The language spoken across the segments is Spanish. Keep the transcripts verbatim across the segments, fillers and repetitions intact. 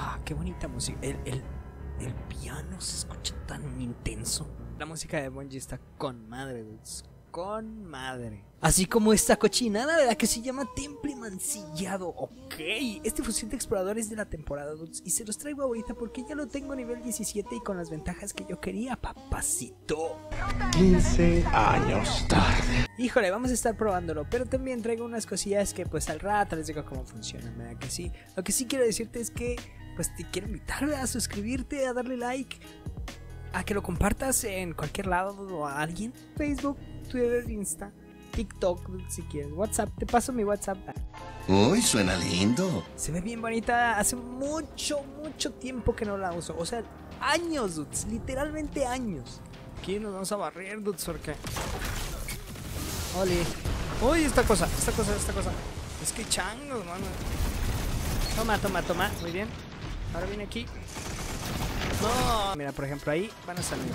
Ah, qué bonita música. El, el, el piano se escucha tan intenso. La música de Bungie está con madre, dudes. Con madre. Así como esta cochinada, ¿verdad? Que se llama temple mancillado. Ok, este fusil de exploradores de la temporada, dudes. Y se los traigo ahorita porque ya lo tengo a nivel diecisiete y con las ventajas que yo quería, papacito. quince años tarde. Híjole, vamos a estar probándolo, pero también traigo unas cosillas que pues al rato les digo cómo funcionan, ¿verdad? Que sí. Lo que sí quiero decirte es que pues te quiero invitar a suscribirte, a darle like, a que lo compartas en cualquier lado o a alguien. Facebook, Twitter, Insta, TikTok, si quieres, WhatsApp. Te paso mi WhatsApp. Uy, suena lindo. Se ve bien bonita. Hace mucho, mucho tiempo que no la uso. O sea, años, dudes. Literalmente años. Aquí nos vamos a barrer, dudes, porque... Oli. Uy, esta cosa, esta cosa, esta cosa. Es que changos, mano. Toma, toma, toma. Muy bien. Ahora viene aquí. No. Mira, por ejemplo, ahí van a salir.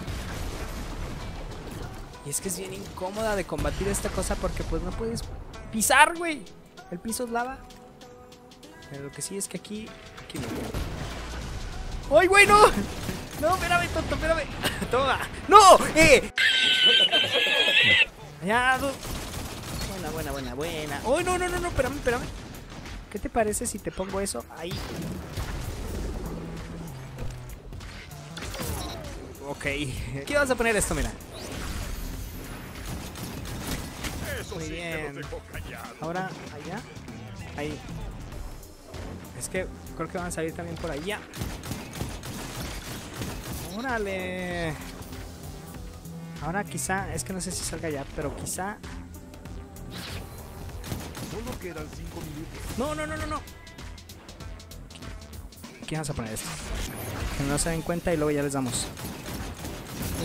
Y es que es bien incómoda de combatir esta cosa porque pues no puedes pisar, güey. El piso es lava. Pero lo que sí es que aquí... Aquí no. ¡Ay, güey, no! No, espérame, tonto, espérame. Toma. ¡No! ¡Eh! Ya, du... Buena, buena, buena, buena. ¡Ay, oh, no, no, no, no! Espérame, espérame. ¿Qué te parece si te pongo eso ahí? Ok. Aquí vas a poner esto, mira. Muy bien. Ahora, allá. Ahí. Es que creo que van a salir también por allá. ¡Órale! Ahora quizá, es que no sé si salga ya, pero quizá... Solo quedan cinco minutos. No, no, no, no, no. Aquí vamos a poner esto. Que no se den cuenta y luego ya les damos.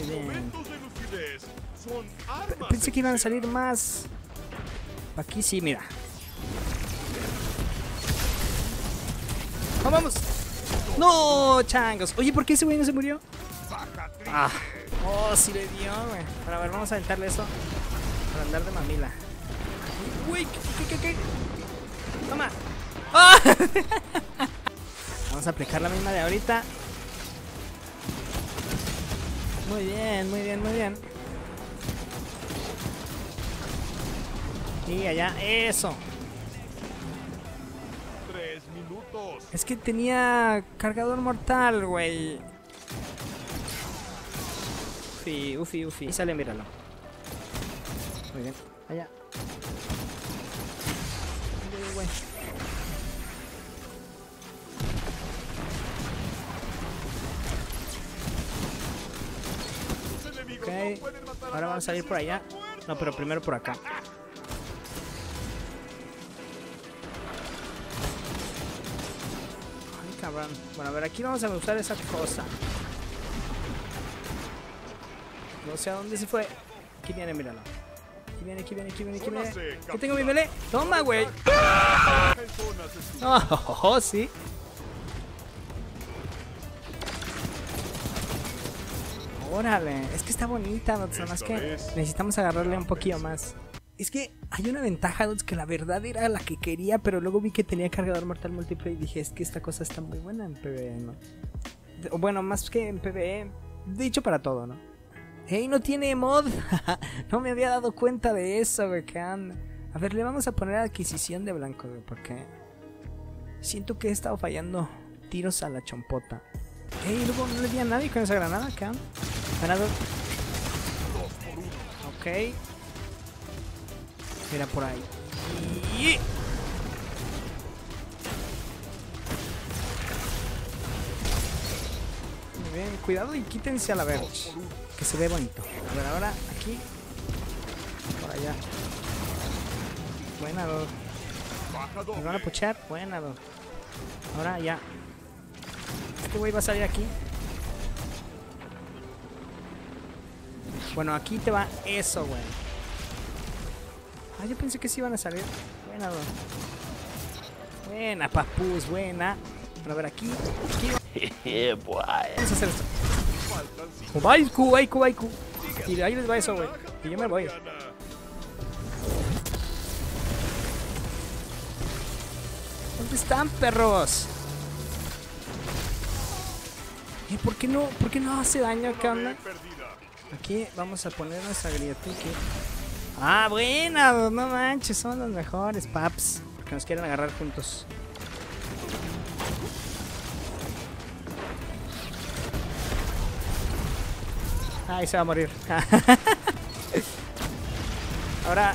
Muy bien. Pensé que iban a salir más. Aquí sí, mira. ¡Oh, vamos! ¡No, changos! Oye, ¿por qué ese güey no se murió? Ah. Oh, sí le dio, güey. Para ver, vamos a aventarle eso. Para andar de mamila. Uy, ¿qué, qué, qué? Toma. ¡Ah! Vamos a aplicar la misma de ahorita. Muy bien, muy bien, muy bien. Y allá, eso. Tres minutos. Es que tenía cargador mortal, güey. Ufi, ufi, ufi. Y sale, míralo. Muy bien, allá. Okay. Ahora vamos a salir por allá. No, pero primero por acá. Ay, cabrón. Bueno, a ver, aquí vamos a usar esa cosa. No sé a dónde se fue. Aquí viene, míralo. Aquí viene, aquí viene, aquí viene, aquí viene. Aquí tengo mi melee. Toma, güey. No, oh, sí. Órale, es que está bonita, nada más que necesitamos agarrarle un poquillo más. Es que hay una ventaja, dudes, que la verdad era la que quería, pero luego vi que tenía cargador mortal múltiple y dije, es que esta cosa está muy buena en PvE, ¿no? O bueno, más que en PvE, dicho para todo, ¿no? ¡Hey, no tiene mod! No me había dado cuenta de eso, güey, que anda. A ver, le vamos a poner adquisición de blanco, güey, porque siento que he estado fallando tiros a la chompota. Hey, luego no le di a nadie con esa granada, ¿qué? Ganado. Ok. Mira por ahí. Y... Muy bien, cuidado y quítense a la verga. Que se ve bonito. A ver, ahora aquí. Por allá. Buena, dos. ¿Me van a puchar? Buena, dos. Ahora ya. Este güey va a salir aquí. Bueno, aquí te va eso, güey. Ah, yo pensé que sí iban a salir. Buena, güey. Buena, papus, buena. Bueno, a ver, aquí. Aquí. Vamos a hacer esto. Cubaiku, baiku, baiku. Y de ahí les va eso, güey. Y yo me voy. ¿Dónde están, perros? ¿Y por qué no, por qué no hace daño acá, ¿no? Aquí vamos a poner nuestra grietique. Ah, buena, no manches, son los mejores, paps. Porque nos quieren agarrar juntos. Ahí se va a morir. Ahora.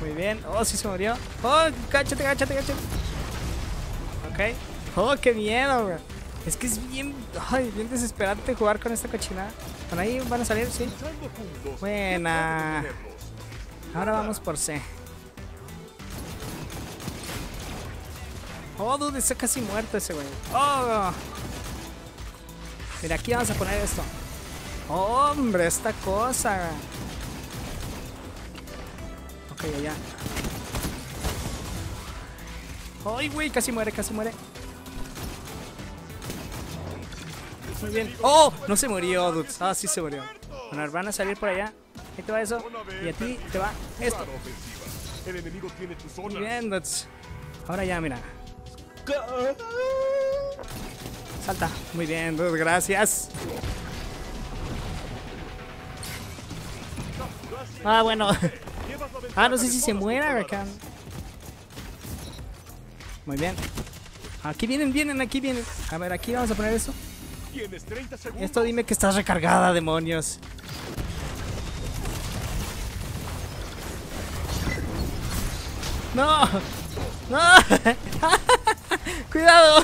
Muy bien. Oh, sí se murió. Oh, cáchate, cáchate, cáchate. Ok. Oh, qué miedo, güey. Es que es bien, ay, bien desesperante jugar con esta cochinada. Por ahí van a salir, sí. Buena. Ahora vamos por C. Oh, dude, está casi muerto ese güey. Oh. Mira, aquí vamos a poner esto. ¡Oh, hombre, esta cosa! Ok, allá. ¡Ay, güey! Casi muere, casi muere. Muy bien. ¡Oh! No se murió, dudes. Ah, sí se murió. Bueno, van a salir por allá. Ahí te va eso. Y a ti te va esto. Muy bien, dudes. Ahora ya, mira. Salta. Muy bien, dude, gracias. Ah, bueno. Ah, no sé si se muera acá. Muy bien. Aquí vienen, vienen, aquí vienen. A ver, aquí vamos a poner eso. Esto dime que estás recargada, demonios. No. No. Cuidado.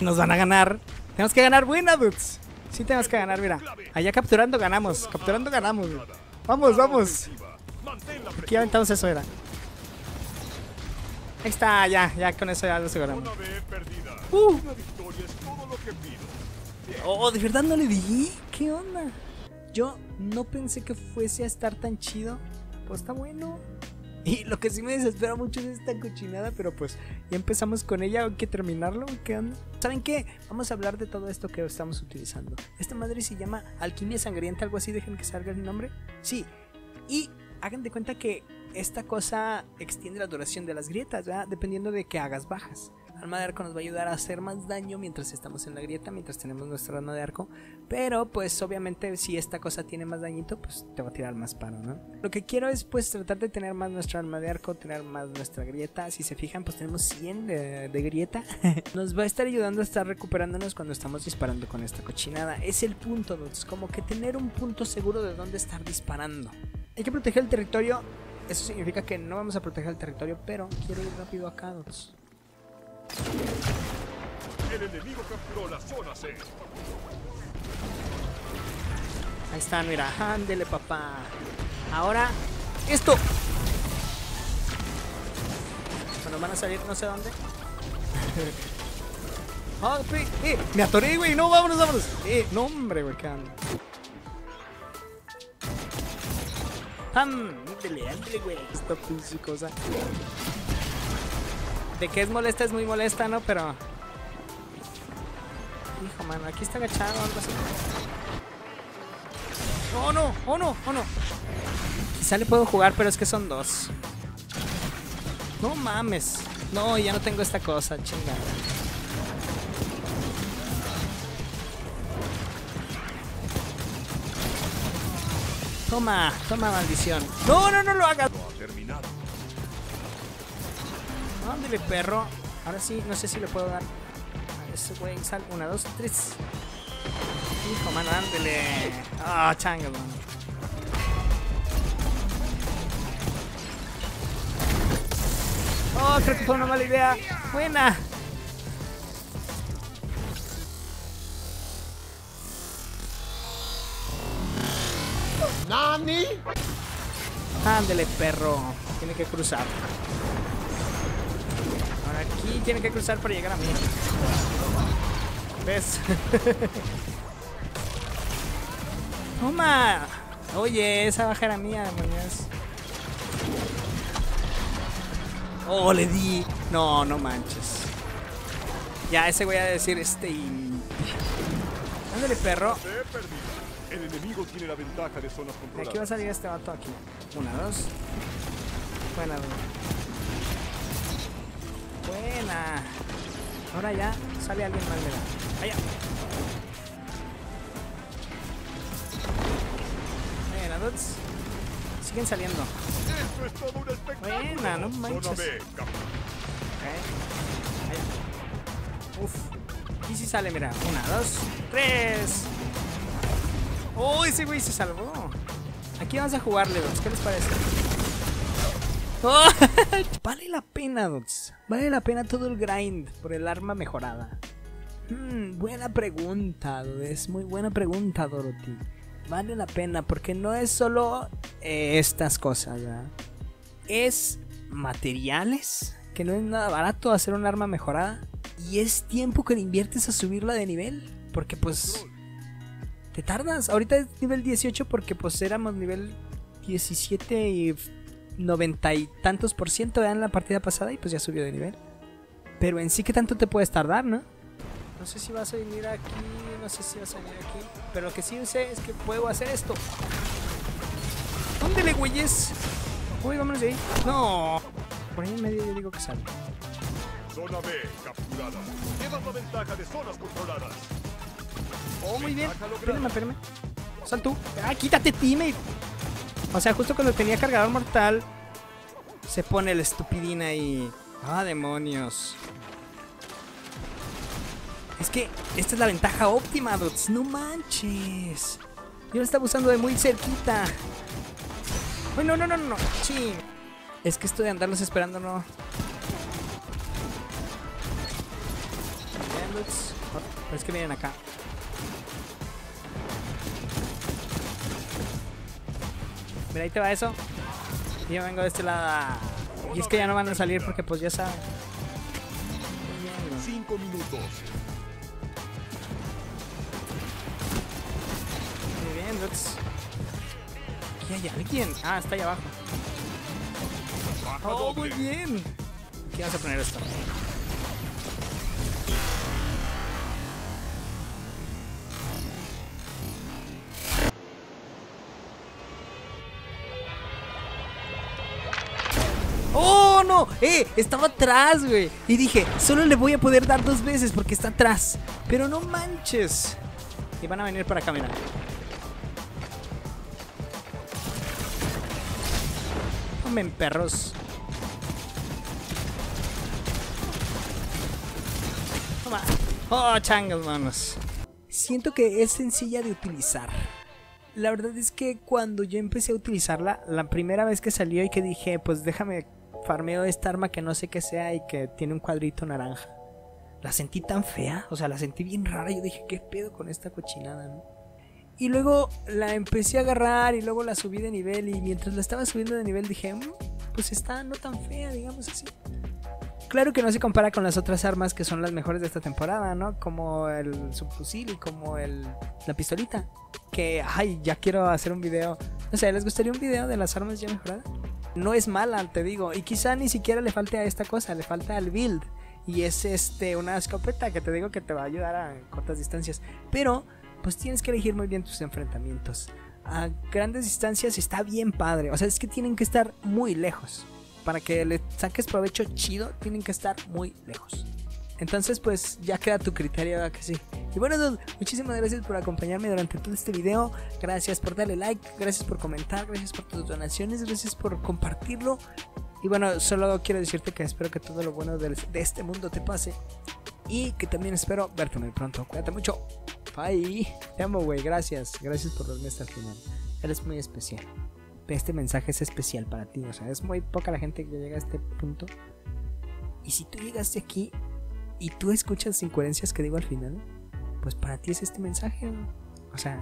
Nos van a ganar. Tenemos que ganar, buena, dudes. Sí tenemos que ganar, mira. Allá capturando ganamos. Capturando ganamos. Dude. Vamos, vamos. Aquí aventamos eso, era. Ahí está, ya, ya con eso ya lo aseguramos. Uh. Oh, de verdad no le di. ¿Qué onda? Yo no pensé que fuese a estar tan chido. Pues está bueno. Y lo que sí me desespera mucho es esta cochinada, pero pues ya empezamos con ella, hay que terminarlo, ¿qué onda? ¿Saben qué? Vamos a hablar de todo esto que estamos utilizando. Esta madre se llama alquimia sangrienta, algo así, dejen que salga el nombre. Sí, y hagan de cuenta que esta cosa extiende la duración de las grietas, ¿verdad? Dependiendo de que hagas bajas. Arma de arco nos va a ayudar a hacer más daño mientras estamos en la grieta, mientras tenemos nuestra arma de arco. Pero pues obviamente si esta cosa tiene más dañito, pues te va a tirar más paro, ¿no? Lo que quiero es pues tratar de tener más nuestra arma de arco, tener más nuestra grieta. Si se fijan, pues tenemos cien de, de grieta. Nos va a estar ayudando a estar recuperándonos cuando estamos disparando con esta cochinada. Es el punto, ¿no? Es como que tener un punto seguro de dónde estar disparando. Hay que proteger el territorio. Eso significa que no vamos a proteger el territorio, pero quiero ir rápido acá, ¿no? El enemigo capturó la zona C. Ahí están, mira, ándele papá. Ahora, esto. Bueno, van a salir no sé dónde. Oh, eh, me atoré, güey, no, vámonos, vámonos. Eh, no, hombre, güey, qué ando. Ándele, ándele, güey. Esta pinche cosa. De que es molesta, es muy molesta, ¿no? Pero... hijo, mano, aquí está agachado o algo así. ¡Oh, no! ¡Oh, no! ¡Oh, no! Quizá le puedo jugar, pero es que son dos. ¡No mames! No, ya no tengo esta cosa, chingada. Toma, toma, maldición. ¡No, no, no lo hagas! Terminado. Ándale, perro. Ahora sí, no sé si le puedo dar a ese güey. Sal, una, dos, tres. Hijo, mano, ándale. Ah, oh, chango, mano. Oh, creo que fue una mala idea. Buena. ¡Nani! Ándale, perro. Tiene que cruzar. Aquí tiene que cruzar para llegar a mí. ¿Ves? ¡Toma! Oye, esa baja era mía, demonios. ¡Oh, le di! No, no manches. Ya, ese voy a decir este... ándale, perro. El enemigo tiene la ventaja de zonas controladas. Aquí va a salir este vato aquí. Una, dos. Buena, buena. Buena. Ahora ya sale alguien más de la... ¡Allá! Buena, dudes. Siguen saliendo. ¡Eso es todo un espectáculo! Buena, no manches. Okay. Allá. Uf. Y si sale, mira. Una, dos, tres. ¡Oh, ese güey se salvó! Aquí vamos a jugarle, dudes. ¿Qué les parece? Oh. Vale la pena, dudes. Vale la pena todo el grind por el arma mejorada. Hmm, buena pregunta, dudes. Muy buena pregunta, Dorothy. Vale la pena porque no es solo eh, estas cosas, ¿verdad? Es materiales, que no es nada barato hacer un arma mejorada. Y es tiempo que le inviertes a subirla de nivel, porque pues te tardas. Ahorita es nivel dieciocho porque pues éramos nivel diecisiete y... noventa y tantos por ciento en la partida pasada y pues ya subió de nivel. Pero en sí, que tanto te puedes tardar, ¿no? No sé si vas a venir aquí, no sé si vas a venir aquí. Pero lo que sí sé es que puedo hacer esto. ¿Dónde le güeyes? Uy, vámonos de ahí. No. Por ahí en medio yo digo que salgo. Zona B capturada. Llevas la ventaja de zonas controladas. Oh, muy bien. Espérame, espérame. Sal tú. Ah, quítate, teammate. O sea, justo cuando tenía cargador mortal, se pone el estupidín ahí. ¡Ah, demonios! Es que esta es la ventaja óptima, dudes. ¡No manches! Yo lo estaba usando de muy cerquita. ¡Ay, no, no, no, no! ¡Ching! Es que esto de andarlos esperando, no. Bien, dudes. Oh, pero es que miren acá. Mira, ahí te va eso. Y yo vengo de este lado. Y es que ya no van a salir porque pues ya saben. Cinco minutos. Muy bien, Lux. Aquí hay alguien. Ah, está ahí abajo. Oh, muy bien. Aquí vamos a poner esto. ¡Eh! Estaba atrás, güey. Y dije, solo le voy a poder dar dos veces porque está atrás. Pero no manches. Y van a venir para acá, mira. Tomen, perros. Toma. ¡Oh, changos, manos! Siento que es sencilla de utilizar. La verdad es que cuando yo empecé a utilizarla, la primera vez que salió y que dije, pues déjame... farmeo esta arma que no sé qué sea y que tiene un cuadrito naranja. La sentí tan fea, o sea, la sentí bien rara. Yo dije, ¿qué pedo con esta cochinada, no? Y luego la empecé a agarrar y luego la subí de nivel. Y mientras la estaba subiendo de nivel dije, mmm, pues está no tan fea, digamos así. Claro que no se compara con las otras armas que son las mejores de esta temporada, ¿no? Como el subfusil y como el, la pistolita. Que, ay, ya quiero hacer un video. O sea, ¿les gustaría un video de las armas ya mejoradas? No es mala, te digo, y quizá ni siquiera le falte a esta cosa, le falta al build. Y es este una escopeta que te digo que te va a ayudar a cortas distancias. Pero, pues tienes que elegir muy bien tus enfrentamientos. A grandes distancias está bien padre, o sea, es que tienen que estar muy lejos. Para que le saques provecho chido, tienen que estar muy lejos. Entonces, pues, ya queda tu criterio, ¿verdad que sí? Y bueno, dude, muchísimas gracias por acompañarme durante todo este video. Gracias por darle like, gracias por comentar, gracias por tus donaciones, gracias por compartirlo. Y bueno, solo quiero decirte que espero que todo lo bueno de este mundo te pase. Y que también espero verte muy pronto. Cuídate mucho. Bye. Te amo, güey. Gracias. Gracias por verme hasta el final. Eres muy especial. Este mensaje es especial para ti. O sea, es muy poca la gente que llega a este punto. Y si tú llegaste aquí... y tú escuchas incoherencias que digo al final, pues para ti es este mensaje, ¿no? O sea,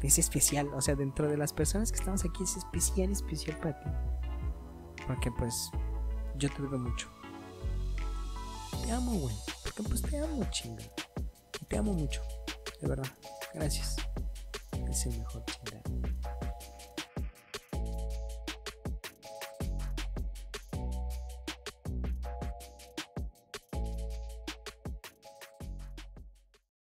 es especial. O sea, dentro de las personas que estamos aquí es especial, especial para ti. Porque pues yo te veo mucho. Te amo, güey. Porque pues te amo, chinga. Te amo mucho, de verdad. Gracias. Es el mejor, chinga.